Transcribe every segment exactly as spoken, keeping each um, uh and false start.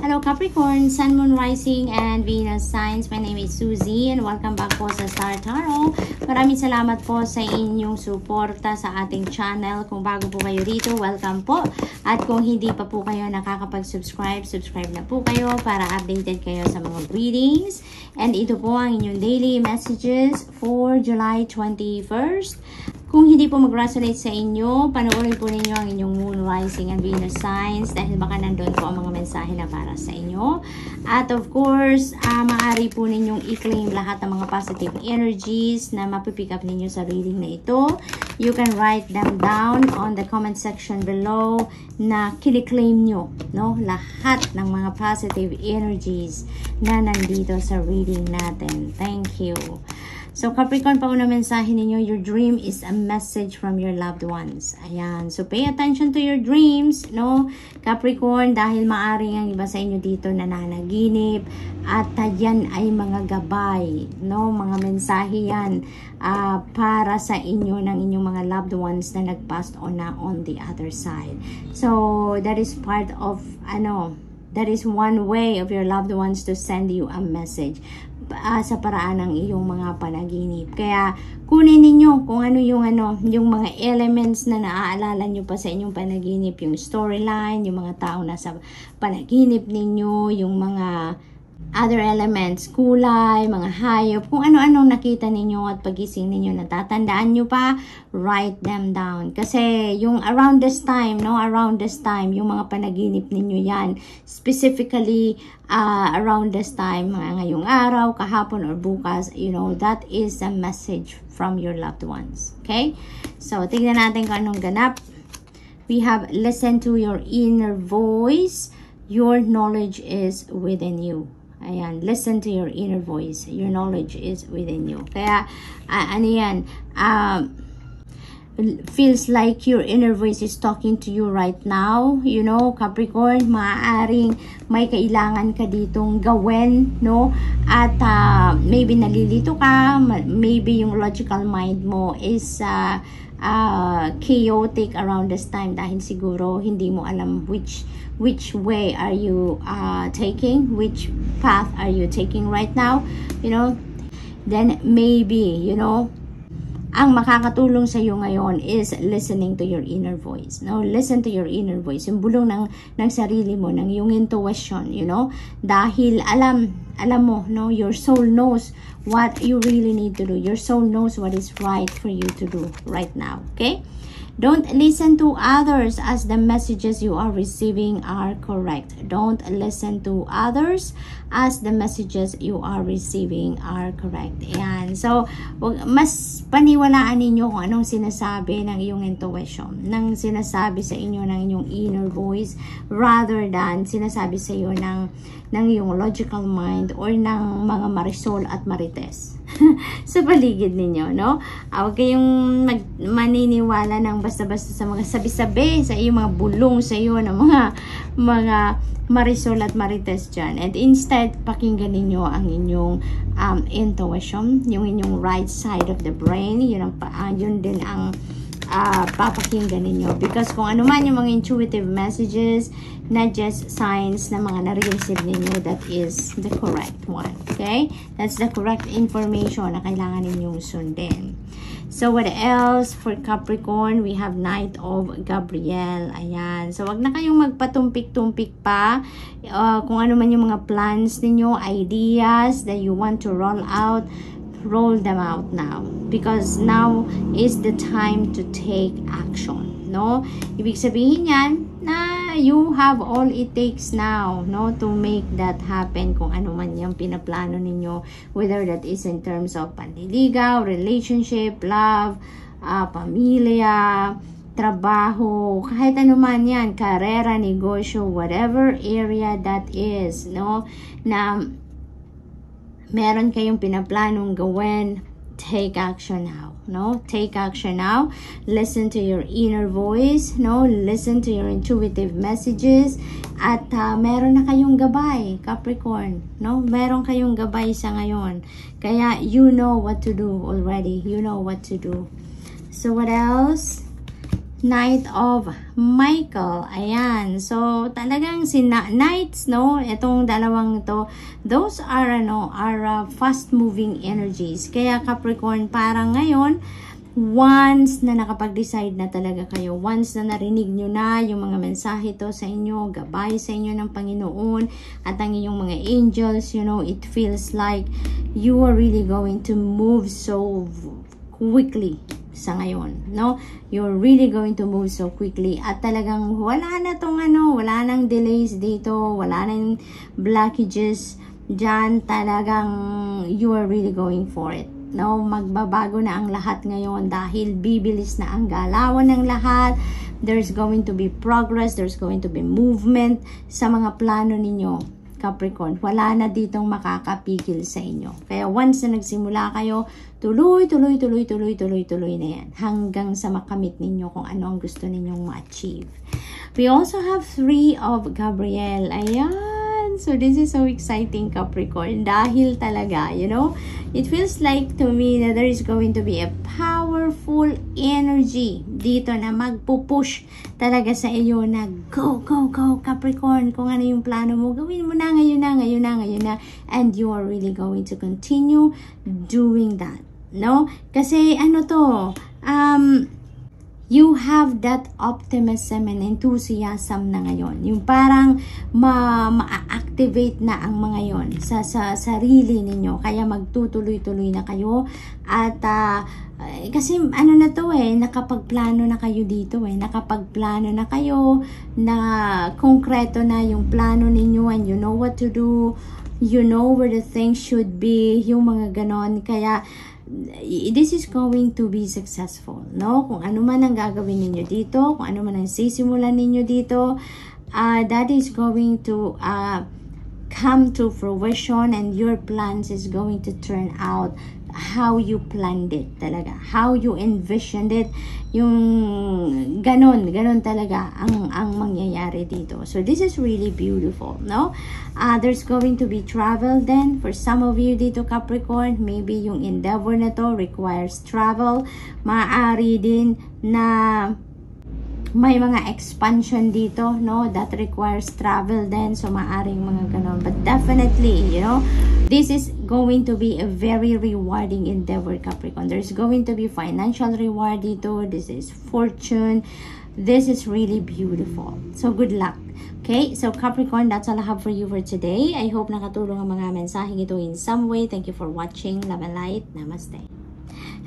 Hello Capricorn, Sun, Moon, Rising, and Venus Signs. My name is Suzy and welcome back po sa Star Tarot. Maraming salamat po sa inyong suporta sa ating channel. Kung bago po kayo rito, welcome po. At kung hindi pa po kayo nakakapag-subscribe, subscribe na po kayo para updated kayo sa mga readings. And ito po ang inyong daily messages for July twenty-first. Kung hindi po mag-resonate sa inyo, panoorin po ninyo ang inyong Moon, Rising, and Venus Signs dahil baka nandun po ang mga mensahe na para sa inyo. At of course, uh, maaari po ninyong i-claim lahat ng mga positive energies na mapipick up ninyo sa reading na ito. You can write them down on the comment section below na kiniklaim nyo, no? Lahat ng mga positive energies na nandito sa reading natin. Thank you. So, Capricorn, pauna mensahe ninyo, your dream is a message from your loved ones. Ayan. So, pay attention to your dreams, no? Capricorn, dahil maaring ang iba sa inyo dito nananaginip at yan ay mga gabay, no? Mga mensahe yan uh, para sa inyo ng inyong mga loved ones na nag-passed on na on the other side. So, that is part of, ano, that is one way of your loved ones to send you a message. Uh, sa paraan ng iyong mga panaginip. Kaya kunin niyo kung ano yung ano, yung mga elements na naaalala niyo pa sa inyong panaginip, yung storyline, yung mga tao na sa panaginip ninyo, yung mga other elements, kulay, mga hayop, kung ano-ano nakita ninyo at pagising ninyo, natatandaan nyo pa, write them down. Kasi yung around this time, no, around this time, yung mga panaginip ninyo yan, specifically uh, around this time, ngayong araw, kahapon, or bukas, you know, that is a message from your loved ones. Okay? So, tignan natin kung anong ganap. We have listened to your inner voice. Your knowledge is within you. Ayan, listen to your inner voice. Your knowledge is within you. Kaya, uh, ano yan, um, feels like your inner voice is talking to you right now. You know, Capricorn, maaaring may kailangan ka ditong gawin, no? At uh, maybe nalilito ka, maybe yung logical mind mo is... Uh, Uh, chaotic around this time dahil siguro hindi mo alam which which way are you uh, taking, which path are you taking right now, you know. Then maybe, you know, ang makakatulong sa iyo ngayon is listening to your inner voice. No, listen to your inner voice, yung bulong ng ng sarili mo, ng yung intuition, you know, dahil alam alam mo, no, your soul knows what you really need to do. Your soul knows what is right for you to do right now. Okay? Don't listen to others as the messages you are receiving are correct. Don't listen to others as the messages you are receiving are correct. Ayan. So, mas paniwalaan ninyo kung anong sinasabi ng iyong intuition, ng sinasabi sa inyo ng inyong inner voice rather than sinasabi sa iyo ng, ng iyong logical mind or ng mga marisol at marites sa paligid ninyo, no? Huwag kayong mag maniniwala ng basta-basta sa mga sabi-sabi, sa iyo, mga bulong sa iyo ng mga mga marisol at marites dyan. And instead, pakinggan ninyo ang inyong um, intuition, yung inyong right side of the brain, yun, ang, uh, yun din ang uh, papakinggan ninyo. Because kung ano man yung mga intuitive messages, not just signs na mga na-receive ninyo, that is the correct one. Okay? That's the correct information na kailangan ninyong sundin. So, what else for Capricorn? We have Knight of Gabriel. Ayan. So, wag na kayong magpatumpik-tumpik pa. Uh, kung ano man yung mga plans ninyo, ideas that you want to roll out, roll them out now. Because now is the time to take action. No? Ibig sabihin yan, na you have all it takes now, no, to make that happen kung ano man yung pinaplano ninyo, whether that is in terms of panliligaw, relationship, love, uh, pamilya, trabaho, kahit ano man yan, karera, negosyo, whatever area that is, no, na meron kayong pinaplanong gawin, take action now. No, take action now. Listen to your inner voice. No, listen to your intuitive messages. At uh, meron na kayong gabay, Capricorn. No, meron kayong gabay sa ngayon. Kaya you know what to do already. You know what to do. So what else? Knight of Michael. Ayan. So, talagang sina Knights, no? Itong dalawang to, those are, ano, are uh, fast-moving energies. Kaya Capricorn, parang ngayon, once na nakapag-decide na talaga kayo, once na narinig nyo na yung mga mensahe to sa inyo, gabay sa inyo ng Panginoon at ang inyong mga angels, you know, it feels like you are really going to move so quickly sa ngayon, no? You're really going to move so quickly at talagang wala na tong ano, wala nang delays dito, wala nang blockages dyan, talagang you are really going for it. No, magbabago na ang lahat ngayon dahil bibilis na ang galawan ng lahat. There's going to be progress, there's going to be movement sa mga plano ninyo, Capricorn. Wala na ditong makakapigil sa inyo. Kaya once na nagsimula kayo, tuloy, tuloy, tuloy, tuloy, tuloy, tuloy na yan. Hanggang sa makamit ninyo kung ano ang gusto ninyong ma-achieve. We also have three of Gabriel. Ayan. So, this is so exciting, Capricorn. Dahil talaga, you know, it feels like to me that there is going to be a powerful energy dito na magpupush talaga sa iyo na go, go, go, Capricorn. Kung ano yung plano mo, gawin mo na ngayon na, ngayon na, ngayon na. And you are really going to continue doing that. No? Kasi ano to, um... you have that optimism and enthusiasm na ngayon. Yung parang ma-activate na ang mga yon sa, sa sarili ninyo. Kaya magtutuloy-tuloy na kayo. At uh, kasi ano na to eh, nakapagplano na kayo dito eh. Nakapagplano na kayo na konkreto na yung plano ninyo and you know what to do. You know where the things should be. Yung mga ganon. Kaya this is going to be successful, no? Kung ano man ang gagawin ninyo dito, kung ano man ang sisimulan ninyo dito, uh, that is going to uh, come to fruition and your plans is going to turn out how you planned it talaga, how you envisioned it, yung ganon, ganon talaga ang, ang mangyayari dito. So this is really beautiful, no? Uh, there's going to be travel then for some of you dito, Capricorn. Maybe yung endeavor na to requires travel. Maaari din na may mga expansion dito, no? That requires travel then. So, maaring mga ganon. But definitely, you know, this is going to be a very rewarding endeavor, Capricorn. There's going to be financial reward dito. This is fortune. This is really beautiful. So, good luck. Okay, so Capricorn, that's all I have for you for today. I hope nakatulong ang mga mensaheng ito in some way. Thank you for watching. Love and light. Namaste.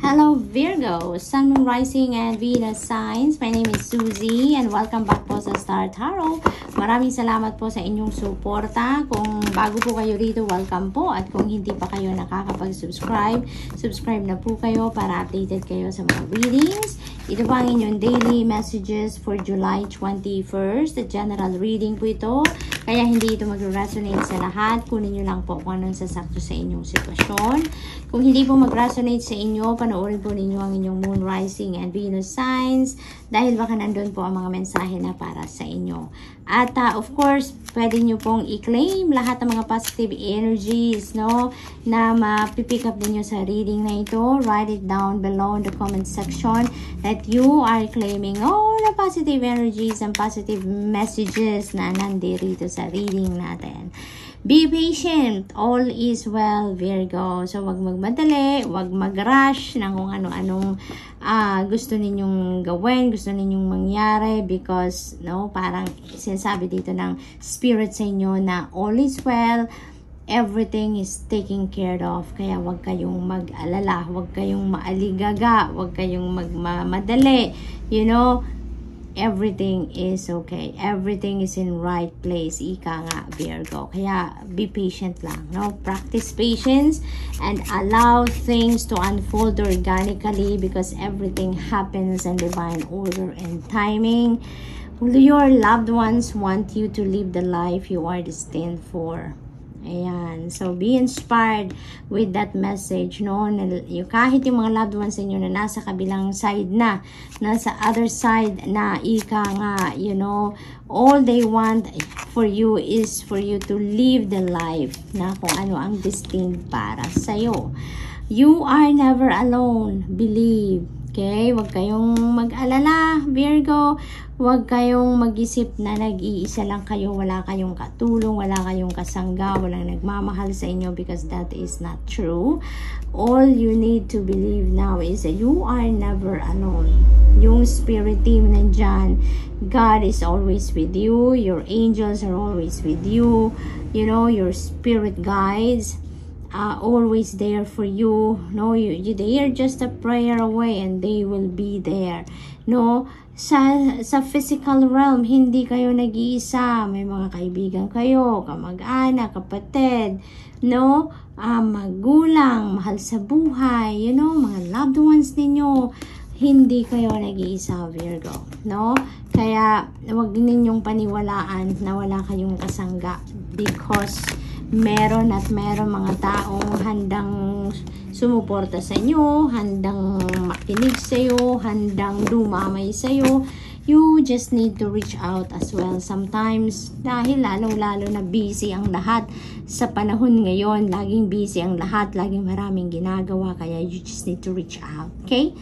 Hello Virgo, Sun, Moon, Rising, and Venus Signs. My name is Suzy and welcome back po sa Star Tarot. Maraming salamat po sa inyong suporta. Kung bago po kayo dito, welcome po. At kung hindi pa kayo nakakapag-subscribe, subscribe na po kayo para updated kayo sa mga readings. Ito po ang inyong daily messages for July twenty-first. The general reading po ito. Kaya hindi ito mag-resonate sa lahat. Kunin nyo lang po kung anong sasakto sa inyong sitwasyon. Kung hindi po mag-resonate sa inyo, panoorin po ninyo ang inyong Moon, Rising, and Venus Signs. Dahil baka nandun po ang mga mensahe na para sa inyo. At uh, of course, pwede nyo pong i-claim lahat ng mga positive energies, no? Na ma-pick up ninyo sa reading na ito. Write it down below in the comment section that you are claiming all the positive energies and positive messages na nandirito sa reading natin. Be patient. All is well, Virgo. So, wag magmadali, wag mag-rush na kung ano-anong uh, gusto ninyong gawin, gusto ninyong mangyari because, no, parang sinasabi dito ng spirit sa inyo na all is well, everything is taken care of. Kaya wag kayong mag-alala, wag kayong maaligaga, wag kayong magmamadali, you know. Everything is okay. Everything is in right place. Ika nga, Virgo. Kaya, be patient lang, no? Practice patience and allow things to unfold organically because everything happens in divine order and timing. Your loved ones want you to live the life you are destined for. Ayan. So, be inspired with that message, no? Na, yung, kahit yung mga loved ones ninyo na nasa kabilang side na, nasa other side na, ika nga, you know, all they want for you is for you to live the life na kung ano ang destined para sa'yo. You are never alone. Believe. Okay, huwag kayong mag-alala, Virgo. Huwag kayong mag-isip na nag-iisa lang kayo, wala kayong katulong, wala kayong kasangga, walang nagmamahal sa inyo, because that is not true. All you need to believe now is that you are never alone. Yung spirit team nandyan, God is always with you, your angels are always with you, you know, your spirit guides are uh, always there for you. No, you, you, they are just a prayer away and they will be there. No, sa, sa physical realm, hindi kayo nag-iisa. May mga kaibigan kayo, kamag-anak, kapatid, no, uh, magulang, mahal sa buhay, you know, mga loved ones ninyo. Hindi kayo nag-iisa, Virgo, no? Kaya, huwag ninyong paniwalaan na wala kayong kasangga, because meron at meron mga taong handang sumuporta sa inyo, handang makinig sa iyo, handang dumamay sa iyo. You just need to reach out as well sometimes, dahil lalong-lalo na busy ang lahat sa panahon ngayon. Laging busy ang lahat, laging maraming ginagawa, kaya you just need to reach out, okay?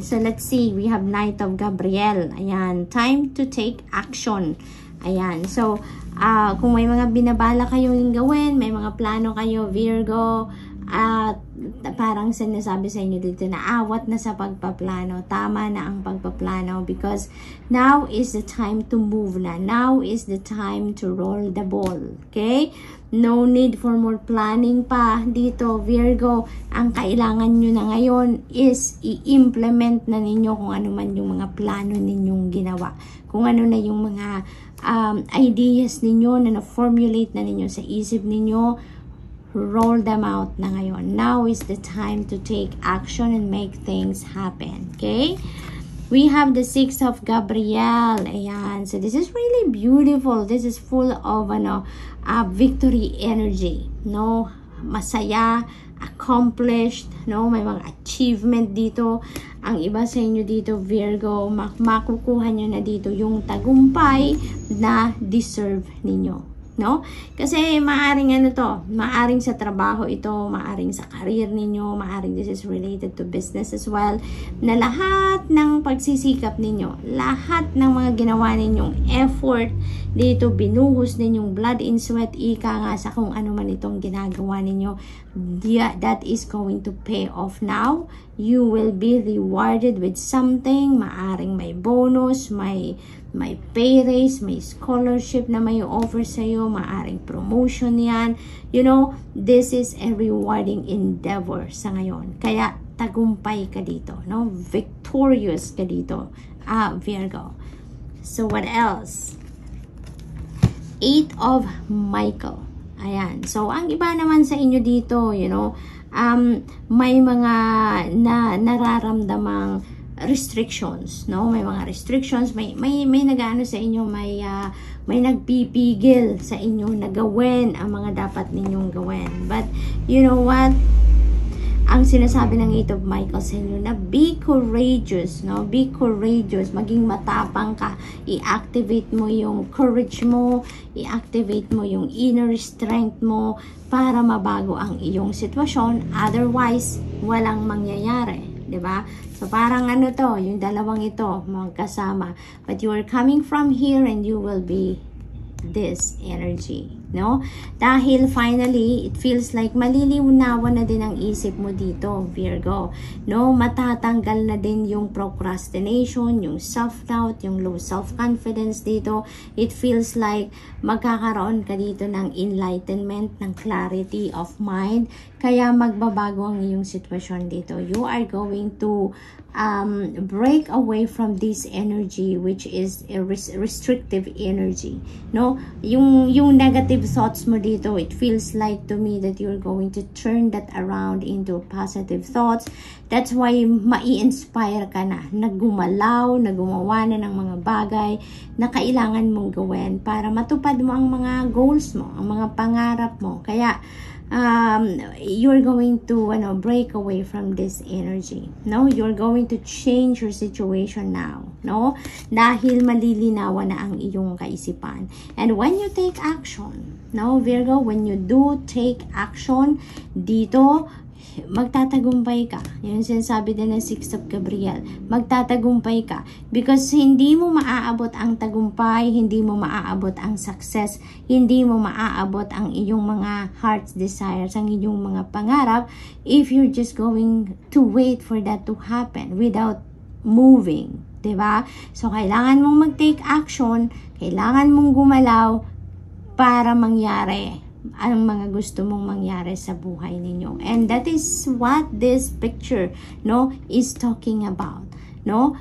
So let's see, we have Knight of Gabriel. Ayan, time to take action. Ayan, so Uh, kung may mga binabala kayong gawin, may mga plano kayo, Virgo, at uh, parang sinasabi sa inyo dito na awat na sa pagpaplano, tama na ang pagpaplano, because now is the time to move na, now is the time to roll the ball, okay? No need for more planning pa dito, Virgo. Ang kailangan nyo na ngayon is i-implement na ninyo kung ano man yung mga plano ninyong ginawa, kung ano na yung mga Um, ideas ninyo na na-formulate na ninyo sa isip ninyo, roll them out na ngayon. Now is the time to take action and make things happen, okay? We have the six of Gabriel. Ayan, so this is really beautiful. This is full of ano, uh, victory energy, no? Masaya, accomplished, no? May mga achievement dito. Ang iba sa inyo dito, Virgo, mak makukuha nyo na dito yung tagumpay na deserve ninyo, no? Kasi maaring ano to, maaring sa trabaho ito, maaring sa career ninyo, maaring this is related to business as well, na lahat ng pagsisikap ninyo, lahat ng mga ginawa ninyong effort dito, binuhos ninyong blood in sweat, ika nga sa kung ano man itong ginagawa ninyo, that is going to pay off now. You will be rewarded with something. Maaring may bonus, may, may pay raise, may scholarship na may offer sa'yo, maaring promotion yan. You know, this is a rewarding endeavor sa ngayon. Kaya tagumpay ka dito, no? Victorious ka dito, ah, Virgo. So what else? eight of Michael. Ayan. So ang iba naman sa inyo dito, you know, Um, may mga na, nararamdamang restrictions, no? May mga restrictions, may may may nag-aano sa inyo, may uh, may nagpipigil sa inyo na gawin ang mga dapat ninyong gawin. But you know what? Ang sinasabi ng eight of Michael sa inyo na be courageous, no? Be courageous, maging matapang ka. I-activate mo yung courage mo, i-activate mo yung inner strength mo, para mabago ang iyong sitwasyon. Otherwise, walang mangyayari, di ba? So parang ano to, yung dalawang ito magkasama. But you are coming from here and you will be this energy, no? Dahil finally, it feels like maliliwanawan na din ang isip mo dito, Virgo, no? Matatanggal na din yung procrastination, yung self-doubt, yung low self-confidence dito. It feels like magkakaroon ka dito ng enlightenment, ng clarity of mind. Kaya magbabago ang iyong sitwasyon dito. You are going to um, break away from this energy, which is a res restrictive energy, no? Yung, yung negative thoughts mo dito, it feels like to me that you're going to turn that around into positive thoughts. That's why mai-inspire ka na, naggumalaw, naggumawa na ng mga bagay na kailangan mong gawin para matupad mo ang mga goals mo, ang mga pangarap mo. Kaya um, you're going to ano, break away from this energy, no? You're going to change your situation now, no? Dahil malilinawa na ang iyong kaisipan. And when you take action, no, Virgo, when you do take action dito, magtatagumpay ka. Yun yung sinasabi din ng six of Gabriel. Magtatagumpay ka. Because hindi mo maaabot ang tagumpay, hindi mo maaabot ang success, hindi mo maaabot ang iyong mga heart's desires, ang iyong mga pangarap, if you're just going to wait for that to happen without moving. Diba? So, kailangan mong mag-take action, kailangan mong gumalaw para mangyari ang mga gusto mong mangyari sa buhay ninyo. And that is what this picture, no, is talking about, no?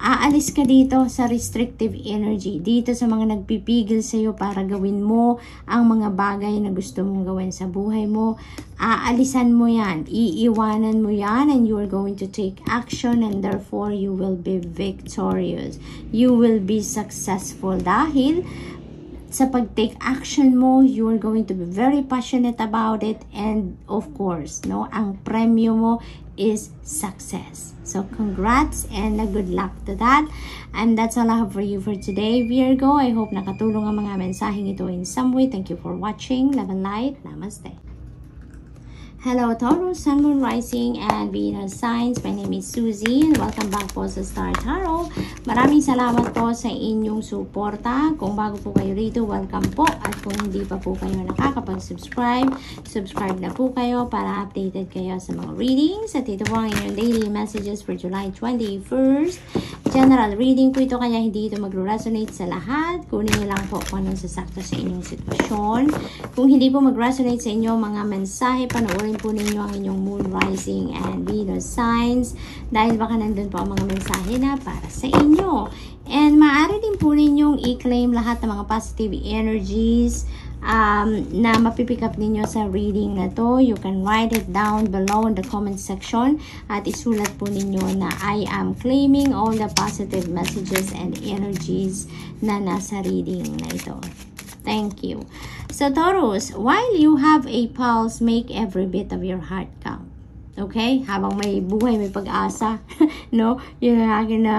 Aalis ka dito sa restrictive energy, dito sa mga nagpipigil sa'yo para gawin mo ang mga bagay na gusto mong gawin sa buhay mo. Aalisan mo yan, iiwanan mo yan, and you are going to take action, and therefore you will be victorious. You will be successful dahil sa pag-take action mo, you are going to be very passionate about it, and of course, no, ang premyo mo is success. So congrats and a good luck to that. And that's all I have for you for today, Virgo. I hope nakatulong ang mga mensaheng ito in some way. Thank you for watching. Love and light. Namaste. Hello Taurus, Sun, Moon, Rising, and Venus Signs. My name is Suzy and welcome back po sa Star Tarot. Maraming salamat po sa inyong suporta. Kung bago po kayo rito, welcome po. At kung hindi pa po kayo nakakapag-subscribe, subscribe na po kayo para updated kayo sa mga readings. At ito po ang inyong daily messages for July twenty-first. General reading po ito, kaya hindi ito mag-resonate sa lahat. Kunin nyo lang po kung anong sasakto sa inyong sitwasyon. Kung hindi po mag-resonate sa inyo mga mensahe, panoorin po ninyo ang inyong Moon, Rising, and Venus Signs dahil baka nandun po ang mga mensahe na para sa inyo. And maaari din po ninyong i-claim lahat ng mga positive energies um, na mapipick up ninyo sa reading na to. You can write it down below in the comment section at isulat po ninyo na I am claiming all the positive messages and energies na nasa reading na ito. Thank you. So Taurus, while you have a pulse, make every bit of your heart count. Okay? Habang may buhay, may pag-asa. No? Yun ang akin na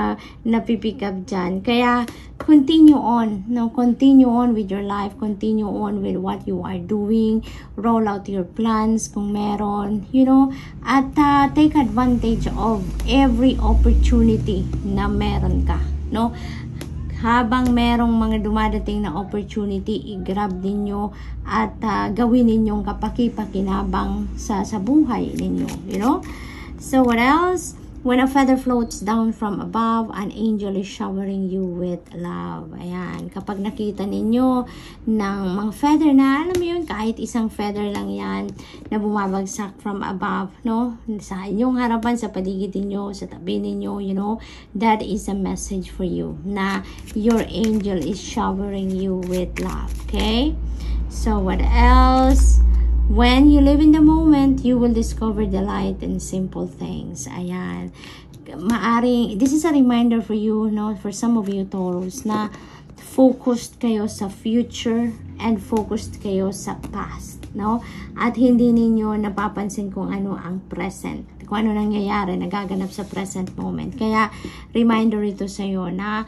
napipick up dyan. Kaya, continue on. No? Continue on with your life. Continue on with what you are doing. Roll out your plans kung meron. You know? At uh, take advantage of every opportunity na meron ka. No? Habang merong mga dumadating na opportunity, i-grab ninyo at uh, gawin ninyong kapaki-pakinabang sa, sa buhay ninyo, you know? So what else? When a feather floats down from above, an angel is showering you with love. Ayan, kapag nakita ninyo ng mga feather na, alam mo yun, kahit isang feather lang yan na bumabagsak from above, no? Sa inyong harapan, sa paligid niyo, sa tabi niyo, you know, that is a message for you na your angel is showering you with love, okay? So what else? When you live in the moment, you will discover the light in simple things. Ayan. Maaring, this is a reminder for you, no, for some of you Taurus, na focused kayo sa future and focused kayo sa past, no? At hindi ninyo napapansin kung ano ang present, kung ano nangyayari, nagaganap sa present moment. Kaya, reminder ito sa'yo na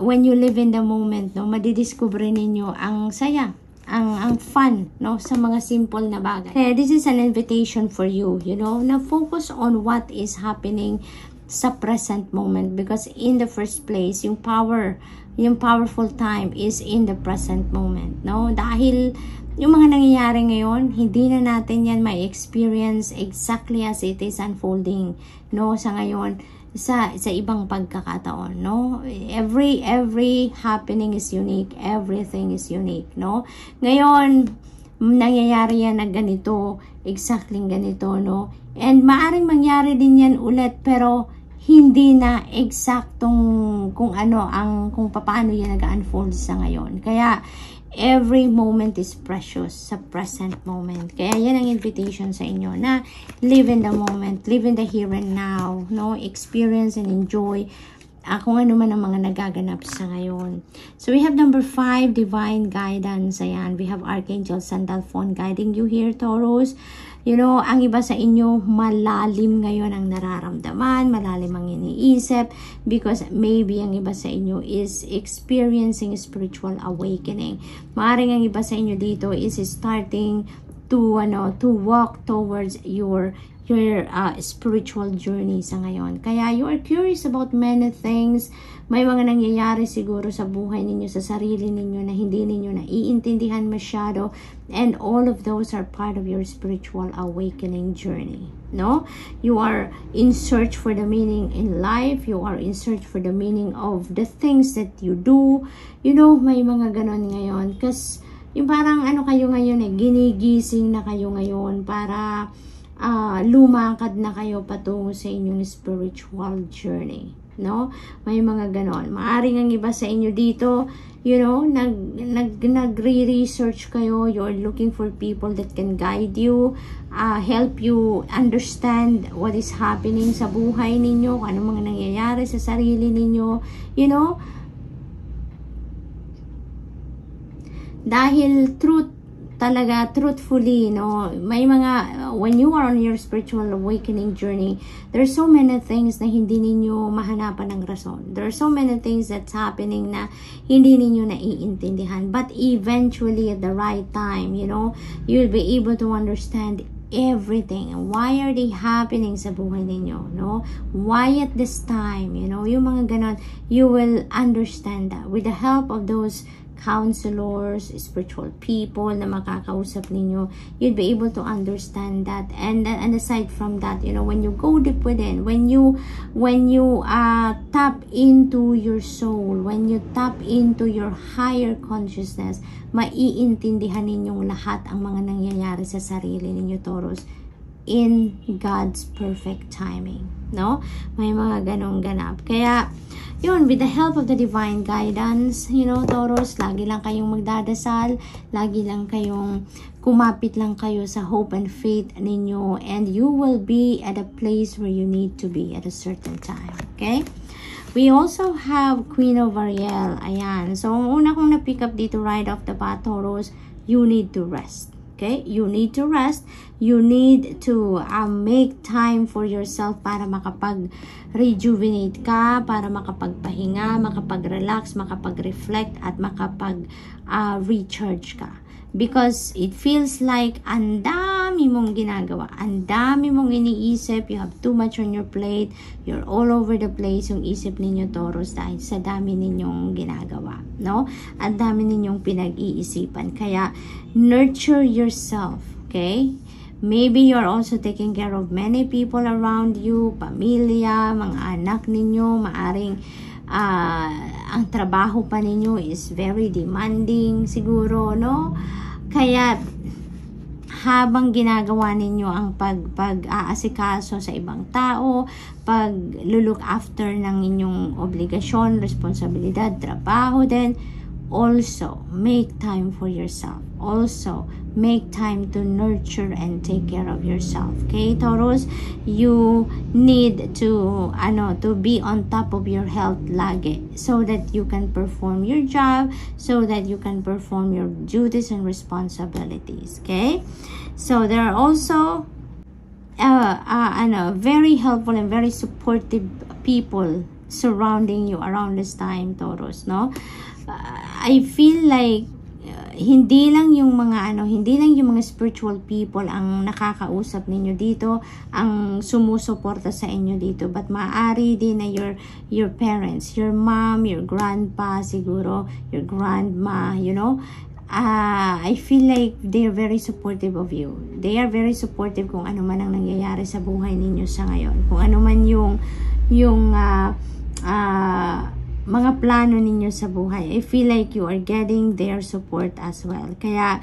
when you live in the moment, no, madidiscover ninyo ang saya, ang ang fun, no, sa mga simple na bagay. Kaya this is an invitation for you, you know, na focus on what is happening sa present moment, because in the first place, yung power, yung powerful time is in the present moment, no? Dahil yung mga nangyayari ngayon, hindi na natin yan may experience exactly as it is unfolding, no, sa ngayon, sa sa ibang pagkakataon, no? Every every happening is unique, everything is unique, no? Ngayon nangyayari yan na ganito, exactly ganito, no? And maaring mangyari din yan ulit, pero hindi na eksaktong kung ano ang kung paano yan nag-unfold sa ngayon. Kaya every moment is precious sa present moment. Kaya yan ang invitation sa inyo na live in the moment, live in the here and now, no? Experience and enjoy uh, kung ano man ang mga nagaganap sa ngayon. So we have number five, divine guidance. Ayan, we have Archangel Sandalfon guiding you here, Taurus. You know, ang iba sa inyo, malalim ngayon ang nararamdaman, malalim ang iniisip, because maybe ang iba sa inyo is experiencing spiritual awakening. Maaring ang iba sa inyo dito is starting to ano, to walk towards your your uh, spiritual journey sa ngayon. Kaya you are curious about many things. May mga nangyayari siguro sa buhay ninyo, sa sarili ninyo na hindi ninyo naiintindihan masyado, and all of those are part of your spiritual awakening journey. No? You are in search for the meaning in life. You are in search for the meaning of the things that you do. You know, may mga ganon ngayon. Kasi yung parang ano kayo ngayon eh, ginigising na kayo ngayon para uh, lumakad na kayo patungo sa inyong spiritual journey. No? May mga ganon. Maaring ang iba sa inyo dito, you know, nag, nag, nagre-research kayo, you're looking for people that can guide you, uh, help you understand what is happening sa buhay ninyo, ano mga nangyayari sa sarili ninyo, you know. Dahil truth talaga, truthfully, no, may mga, when you are on your spiritual awakening journey, there are so many things na hindi ninyo mahanapan ng rason. There are so many things that's happening na hindi ninyo naiintindihan. But eventually, at the right time, you know, you'll be able to understand everything. Why are they happening sa buhay ninyo, no? Why at this time, you know, yung mga ganon, you will understand that with the help of those counselors, spiritual people na makakausap ninyo, you'd be able to understand that. And and aside from that, you know, when you go deep within, when you when you uh, tap into your soul, when you tap into your higher consciousness, maiintindihan ninyong lahat ang mga nangyayari sa sarili ninyo, Taurus, in God's perfect timing. No? May mga ganong ganap. Kaya, yun, with the help of the divine guidance, you know, Taurus, lagi lang kayong magdadasal, lagi lang kayong kumapit lang kayo sa hope and faith ninyo, and you will be at a place where you need to be at a certain time. Okay? We also have Queen of Ariel. Ayan. So, una kong na-pick up dito right off the bat, Taurus, you need to rest. Okay? You need to rest. You need to uh, make time for yourself para makapag-rejuvenate ka, para makapagpahinga, makapag-relax, makapag-reflect, at makapag-recharge uh, ka. Because it feels like ang dami mong ginagawa, ang dami mong iniisip, you have too much on your plate, you're all over the place yung isip ninyo, Taurus, dahil sa dami ninyong ginagawa, no? Ang dami ninyong pinag-iisipan. Kaya, nurture yourself, okay? Maybe you're also taking care of many people around you, pamilya, mga anak ninyo, maaring uh, ang trabaho pa ninyo is very demanding siguro, no? Kaya habang ginagawa ninyo ang pag-aasikaso sa ibang tao, pag-look after ng inyong obligasyon, responsibilidad, trabaho din, also make time for yourself. Also make time to nurture and take care of yourself. Okay, Taurus, you need to ano to be on top of your health lagi, so that you can perform your job, so that you can perform your duties and responsibilities. Okay, so there are also uh, uh ano very helpful and very supportive people surrounding you around this time, Taurus, no? I feel like uh, hindi lang yung mga ano, hindi lang yung mga spiritual people ang nakakausap ninyo dito, ang sumusuporta sa inyo dito, but maaari din na your your parents, your mom, your grandpa siguro, your grandma, you know. Uh, I feel like they are very supportive of you. They are very supportive kung ano man ang nangyayari sa buhay ninyo sa ngayon. Kung ano man yung yung uh, uh, mga plano ninyo sa buhay, I feel like you are getting their support as well. Kaya,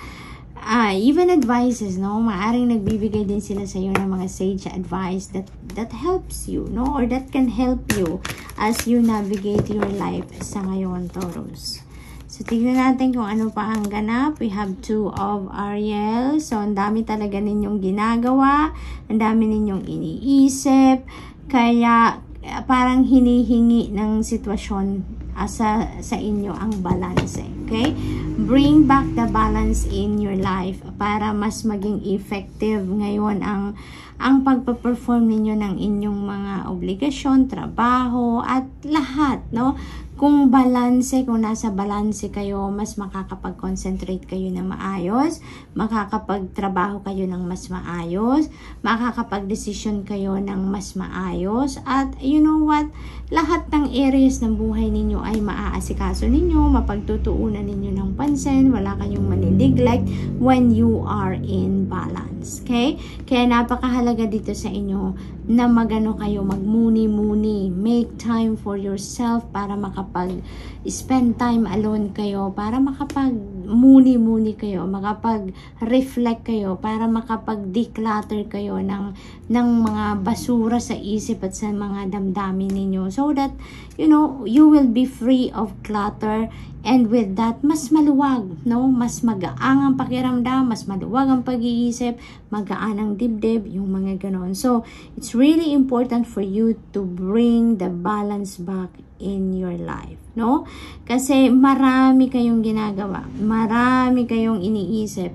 uh, even advices, no? Maaring nagbibigay din sila sa iyo ng mga sage advice that, that helps you, no? Or that can help you as you navigate your life sa ngayon, Taurus. So, tignan natin kung ano pa ang ganap. We have two of Ariel. So, ang dami talaga ninyong ginagawa. Ang dami ninyong iniisip. Kaya, parang hinihingi ng sitwasyon uh, sa, sa inyo ang balance, eh, okay? Bring back the balance in your life para mas maging effective ngayon ang, ang pagpa-perform ninyo ng inyong mga obligasyon, trabaho, at lahat, no? Kung balanse, kung nasa balanse kayo, mas makakapag-concentrate kayo ng maayos, makakapagtrabaho kayo ng mas maayos, makakapag-desisyon kayo ng mas maayos, at you know what, lahat ng areas ng buhay ninyo ay maaasikaso ninyo, mapagtutuunan ninyo ng pansin, wala kayong manineglect when you are in balance, okay? Kaya napakahalaga dito sa inyo na magano kayo, magmuni-muni, make time for yourself para makapag pag-spend time alone kayo, para makapag-muni-muni kayo, makapag-reflect kayo, para makapag-declutter kayo ng, ng mga basura sa isip at sa mga damdamin ninyo. So that, you know, you will be free of clutter, and with that, mas maluwag, no? Mas magaang ang pakiramdam, mas maluwag ang pag-iisip, magaan ang dibdib, yung mga ganon. So, it's really important for you to bring the balance back in your life, no? Kasi marami kayong ginagawa, marami kayong iniisip.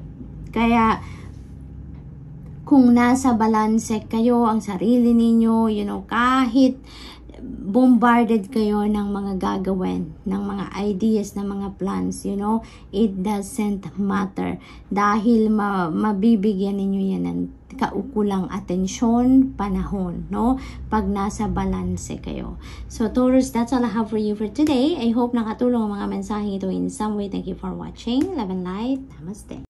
Kaya kung nasa balanse kayo ang sarili ninyo, you know, kahit bombarded kayo ng mga gagawin, ng mga ideas, ng mga plans, you know, it doesn't matter dahil ma mabibigyan ninyo yan ng kaukulang atensyon, panahon, no? Pag nasa balanse kayo. So, Taurus, that's all I have for you for today. I hope nakatulong ang mga mensaheng ito in some way. Thank you for watching. Love and light. Namaste.